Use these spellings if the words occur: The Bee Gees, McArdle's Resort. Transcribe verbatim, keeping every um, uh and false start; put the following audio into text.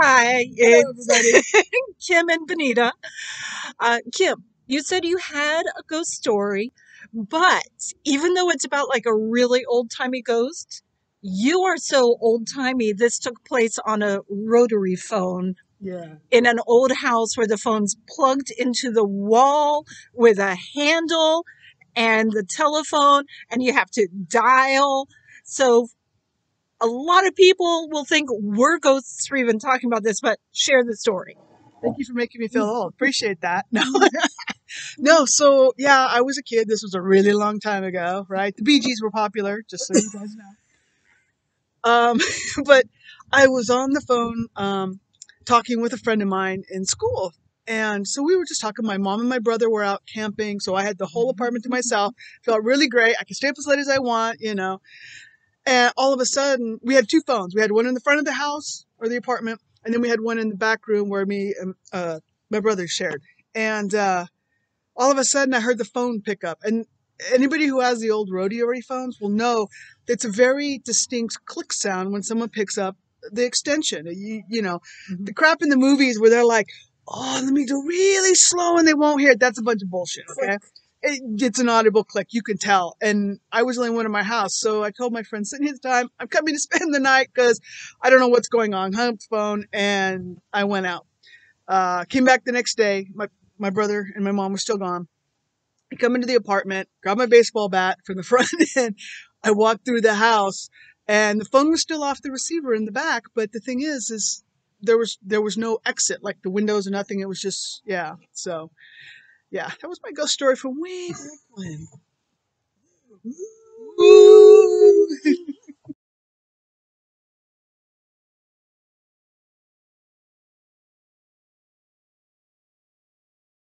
Hi, Hello, it's Kim and Benita. Uh, Kim, you said you had a ghost story, but even though it's about like a really old-timey ghost, you are so old-timey. This took place on a rotary phone Yeah. in an old house where the phone's plugged into the wall with a handle and the telephone, and you have to dial. So a lot of people will think we're ghosts for even talking about this, but share the story. Thank you for making me feel old. Appreciate that. No, no. So yeah, I was a kid. This was a really long time ago, right? The Bee Gees were popular, just so you guys know. Um, but I was on the phone um, talking with a friend of mine in school, and so we were just talking. My mom and my brother were out camping, so I had the whole apartment to myself. Felt really great. I could stay up as late as I want, you know. And all of a sudden, we had two phones. We had one in the front of the house or the apartment, and then we had one in the back room where me and uh, my brother shared. And uh, all of a sudden, I heard the phone pick up. And anybody who has the old rotary phones will know it's a very distinct click sound when someone picks up the extension. You, you know, mm-hmm. the crap in the movies where they're like, oh, let me do really slow and they won't hear it. That's a bunch of bullshit, okay? It, it's an audible click. You can tell. And I was only one in my house. So I told my friend, sitting here at the time, I'm coming to spend the night because I don't know what's going on. Hung up the phone and I went out. Uh, came back the next day. My, my brother and my mom were still gone. I come into the apartment, grab my baseball bat from the front end. I walked through the house and the phone was still off the receiver in the back. But the thing is, is there was, there was no exit, like the windows or nothing. It was just, yeah. So yeah, that was my ghost story from way back when.